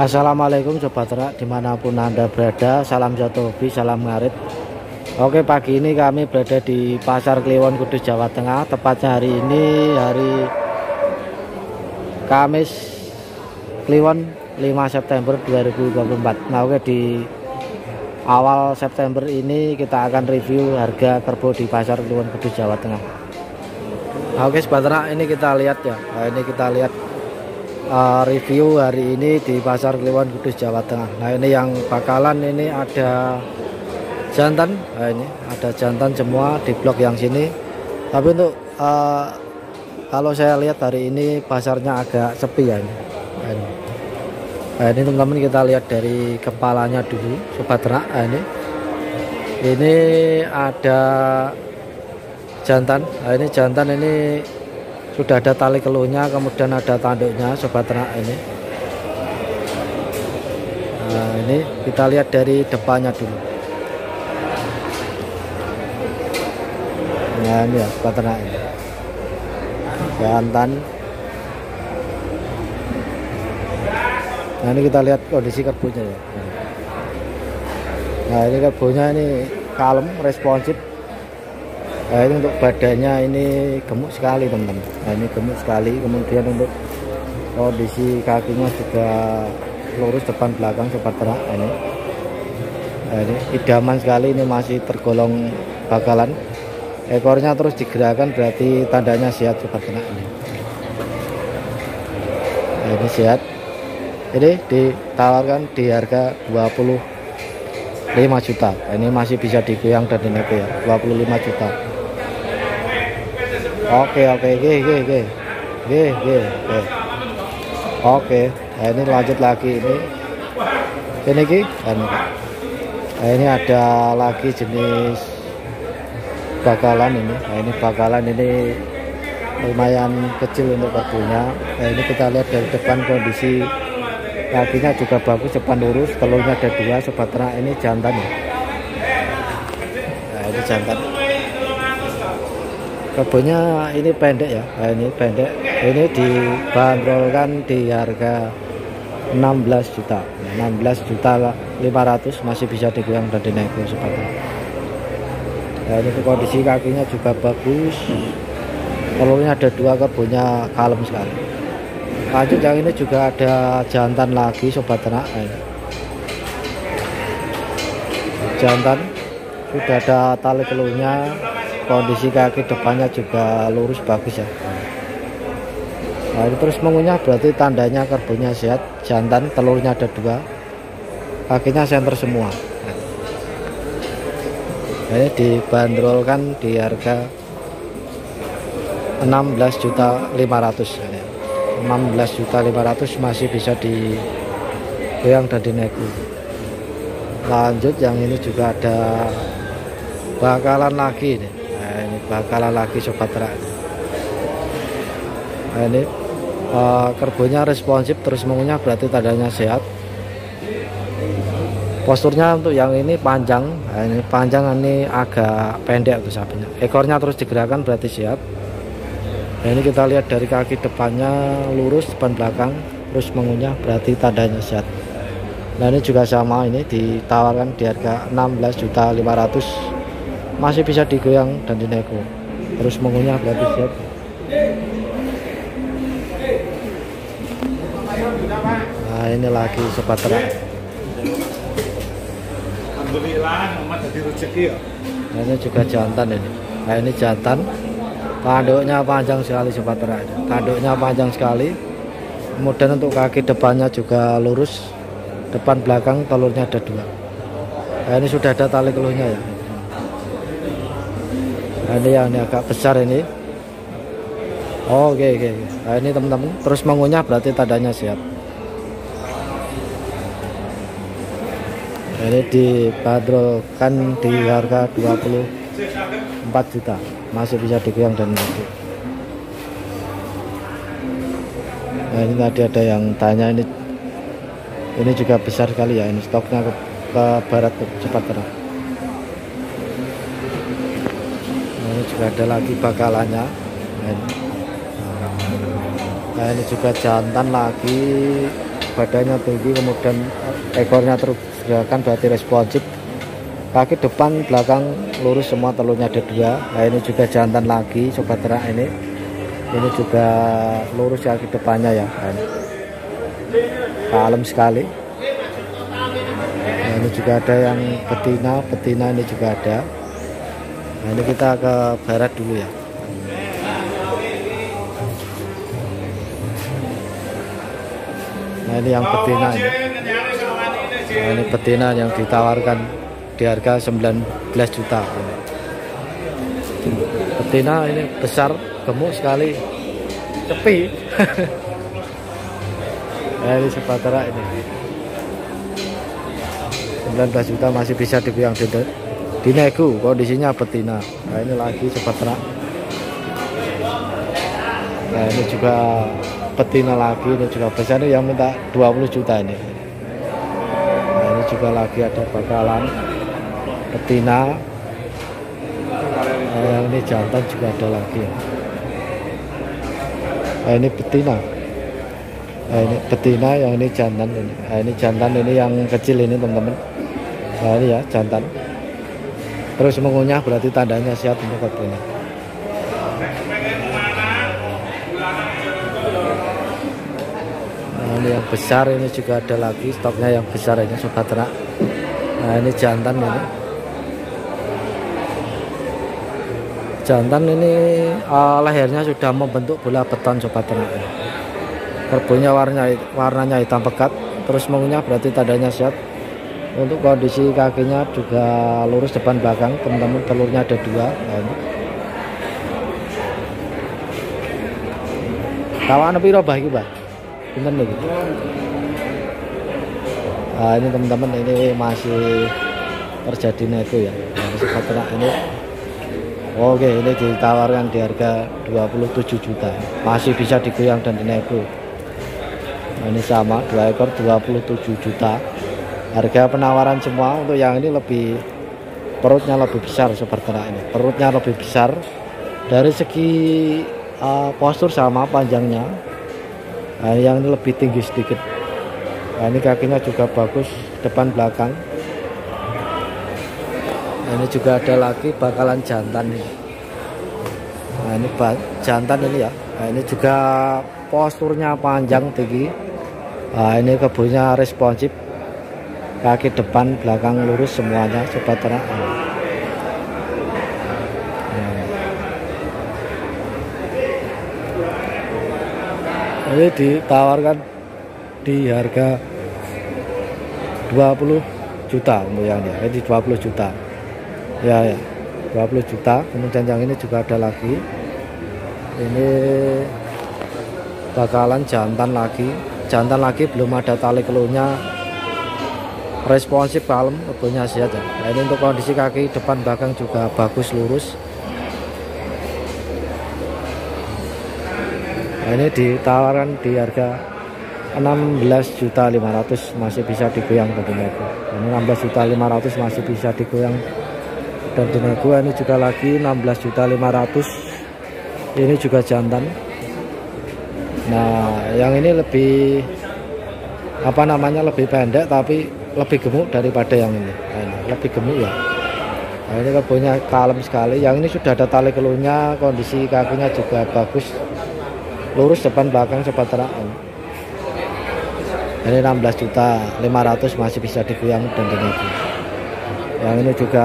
Assalamualaikum Sobat Ternak dimanapun Anda berada. Salam satu hobi, salam ngarit. Oke, pagi ini kami berada di Pasar Kliwon Kudus, Jawa Tengah. Tepatnya hari ini hari Kamis Kliwon 5 September 2024. Nah oke, di awal September ini kita akan review harga kerbau di Pasar Kliwon Kudus, Jawa Tengah. Nah, oke Sobat Ternak, ini kita lihat ya. Nah, ini kita lihat review hari ini di Pasar Kliwon Kudus, Jawa Tengah. Nah ini yang bakalan ini ada jantan. Nah ini ada jantan semua di blok yang sini. Tapi untuk kalau saya lihat hari ini pasarnya agak sepi ya ini. Nah ini teman-teman, kita lihat dari kepalanya dulu Sobat Ternak. Nah, ini ada jantan. Nah ini jantan ini sudah ada tali keluhnya, kemudian ada tanduknya Sobat Ternak ini. Nah, ini kita lihat dari depannya dulu. Nah ini ya Sobat Ternak ini. Jantan. Nah ini kita lihat kondisi kerbunya ya. Nah ini kerbunya ini kalem, responsif. Nah ini untuk badannya ini gemuk sekali teman-teman. Nah ini gemuk sekali, kemudian untuk kondisi kakinya juga lurus depan belakang Sobat Ternak ini. Nah ini idaman sekali, ini masih tergolong bakalan. Ekornya terus digerakkan berarti tandanya sehat Sobat Ternak ini. Nah ini sehat. Ini ditawarkan di harga 25 juta. Ini masih bisa digoyang dan dinego ya, 25 juta. Oke. Nah, ini lanjut lagi ini ki. Nah, ini ada lagi jenis bakalan ini. Nah, ini bakalan ini lumayan kecil untuk kerbunya. Nah, ini kita lihat dari depan, kondisi kakinya juga bagus, depan lurus, telurnya ada dua Sobat Ternak. Ini jantan ya. Nah ini jantan. Kebunnya ini pendek ya. Nah, ini pendek. Ini dibanderolkan di harga 16 juta. 16.500.000, masih bisa digoyang dan dinego Sobat Ternak. Nah, ini kondisi kakinya juga bagus. Telurnya ada dua, kebunnya kalem sekali. Lanjut yang ini juga ada jantan lagi Sobat Ternak. Nah, jantan sudah ada tali keluhnya. Kondisi kaki depannya juga lurus bagus ya. Nah, ini terus mengunyah berarti tandanya kerbunya sehat. Jantan, telurnya ada dua, kakinya senter semua. Nah, ini dibanderolkan di harga 16.500.000. 16.500.000 masih bisa digoyang dan dinego. Lanjut yang ini juga ada bakalan lagi nih. Nah, ini bakalan lagi Sobat Ternak. Nah, ini kerbunya responsif, terus mengunyah berarti tandanya sehat. Posturnya untuk yang ini panjang. Nah, ini panjang, ini agak pendek tuh sapinya. Ekornya terus digerakkan berarti sehat. Nah, ini kita lihat dari kaki depannya lurus, depan belakang, terus mengunyah berarti tandanya sehat. Nah ini juga sama, ini ditawarkan di harga 16.500.000. masih bisa digoyang dan dinego, terus mengunyah berarti siap. Nah ini lagi Sobat Ternak. Nah, ini juga jantan ini. Nah ini jantan, tanduknya panjang sekali Sobat Ternak. Tanduknya panjang sekali, kemudian untuk kaki depannya juga lurus, depan belakang, telurnya ada dua. Nah, ini sudah ada tali keluhnya ya. Nah, ini yang ini agak besar ini. Oke. Nah, ini teman-teman, terus mengunyah berarti tandanya siap. Nah, ini dibanderolkan di harga 24 juta, masih bisa digoyang dan dinego. Nah ini tadi ada yang tanya ini juga besar sekali ya, ini stoknya ke barat cepat terang. Ini juga ada lagi bakalannya. Nah, ini juga jantan lagi. badannya tinggi, kemudian ekornya tergerakkan berarti responsif. Kaki depan belakang lurus semua, telurnya ada dua. Nah, ini juga jantan lagi sobat ternak, ini juga lurus kaki depannya ya. Nah, kalem sekali. Nah, ini juga ada yang betina ini juga ada. Nah, ini kita ke barat dulu ya. Nah, ini yang betina ini. Nah, ini betina yang ditawarkan di harga 19 juta. Betina ini besar, gemuk sekali, sepi. Nah, ini sobat ternak ini. 19 juta masih bisa dibilang dinego, kondisinya betina. Nah, ini lagi sobat ternak. Nah, ini juga betina lagi, ini juga besar, ini yang minta 20 juta ini. Nah, ini juga lagi ada bakalan betina. Nah, ini jantan juga ada lagi. Nah, ini betina. Nah, ini betina, yang ini jantan ini. Nah, ini jantan ini yang kecil ini teman-teman. Nah, ini ya jantan. Terus mengunyah berarti tandanya sehat untuk betina. Ini yang besar ini juga ada lagi stoknya, yang besar ini sobat ternak. Nah, ini jantan ini. Jantan ini lehernya sudah membentuk bola beton sobat ternak. Kerbaunya warnanya hitam pekat. Terus mengunyah berarti tandanya sehat. Untuk kondisi kakinya juga lurus depan belakang teman-teman, telurnya ada dua. Nah, ini. Kawan piro bah iki, Pak? Bener gitu. Nah, ini teman-teman, ini masih terjadi nego ya. Sobat ternak ini. Oke, ini ditawarkan di harga 27 juta. Masih bisa digoyang dan dinego. Nah, ini sama, 2 ekor 27 juta. Harga penawaran semua. Untuk yang ini lebih, perutnya lebih besar sobat ternak ini. Perutnya lebih besar dari segi postur sama panjangnya. Nah, yang ini lebih tinggi sedikit. Nah, ini kakinya juga bagus, depan belakang. Nah, ini juga ada lagi bakalan jantan nih. Nah, ini jantan ini ya. Nah, ini juga posturnya panjang tinggi. Nah, ini kebunnya responsif. Kaki depan belakang lurus semuanya sobat ternak. Ini ditawarkan di harga 20 juta untuk yang ini. Ini 20 juta. Ya, 20 juta. Kemudian yang ini juga ada lagi. Ini bakalan jantan lagi. Jantan lagi belum ada tali keluarnya. Responsif, kalem, kebunnya sehat. Nah, ini untuk kondisi kaki depan belakang juga bagus lurus. Ini ditawarkan di harga 16.500.000 masih bisa digoyang dan dinego. Ini 16.500.000 masih bisa digoyang dan dinego. Ini juga lagi 16.500.000. Ini juga jantan. Nah, yang ini lebih lebih pendek tapi lebih gemuk daripada yang ini. Nah, ini lebih gemuk ya. Nah, ini kebunnya kalem sekali. Yang ini sudah ada tali keluarnya, kondisi kakinya juga bagus. Lurus depan belakang sobat ternak. Ini 16.500.000 masih bisa digoyang dan dinego. Yang ini juga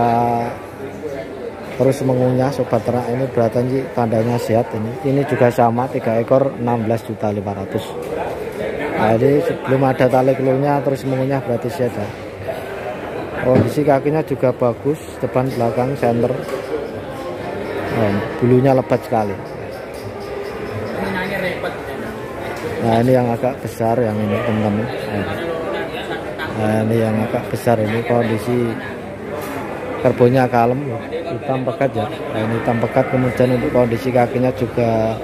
terus mengunyah sobat ternak, ini berarti tandanya sehat ini. Ini juga sama, 3 ekor 16.500.000. Nah, ini belum ada tali keluarnya, terus mengunyah berarti sehat. Kondisi kakinya juga bagus, depan belakang center. Bulunya lebat sekali. Nah, ini yang agak besar yang ini teman-teman. Nah, ini yang agak besar ini, kondisi kerbaunya kalem, hitam pekat ya. Nah, ini hitam pekat, kemudian untuk kondisi kakinya juga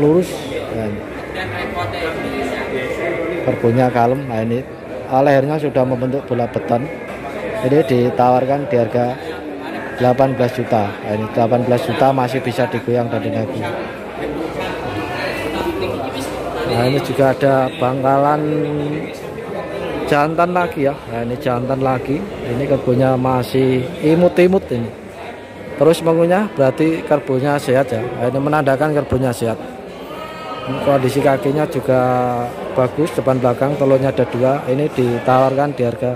lurus. Nah, kerbaunya kalem. Nah, ini lehernya sudah membentuk bola beton. Ini ditawarkan di harga 18 juta. Nah, ini 18 juta masih bisa digoyang dan dinego. Nah, ini juga ada bangkalan jantan lagi ya. Nah, ini jantan lagi. Ini karbonnya masih imut-imut ini. Terus mengunyah berarti karbonnya sehat ya. Nah, ini menandakan karbonnya sehat. Kondisi kakinya juga bagus, depan belakang telurnya ada dua. Ini ditawarkan di harga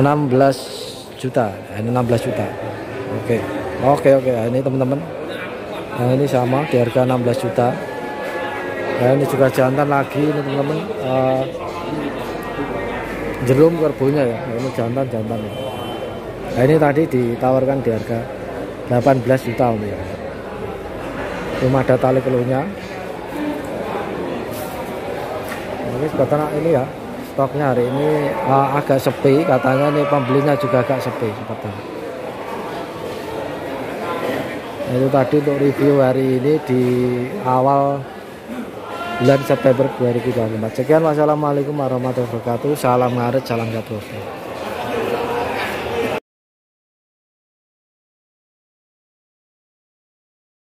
16 juta. Nah, ini 16 juta. Oke. Nah, ini teman-teman. Nah, ini sama di harga 16 juta. Nah, ini juga jantan lagi ini teman-teman. Jerum karbonnya ya. Nah, ini jantan. Nah, ini tadi ditawarkan di harga 18 juta Om ya. Cuma ada tali keluarnya. Nah, ini sebetulnya ini ya. Stoknya hari ini agak sepi, katanya ini pembelinya juga agak sepi sebetulnya. Itu tadi untuk review hari ini di awal bulan September 2024. Sekian, wassalamualaikum warahmatullahi wabarakatuh. Salam ngaret, salam jatuh.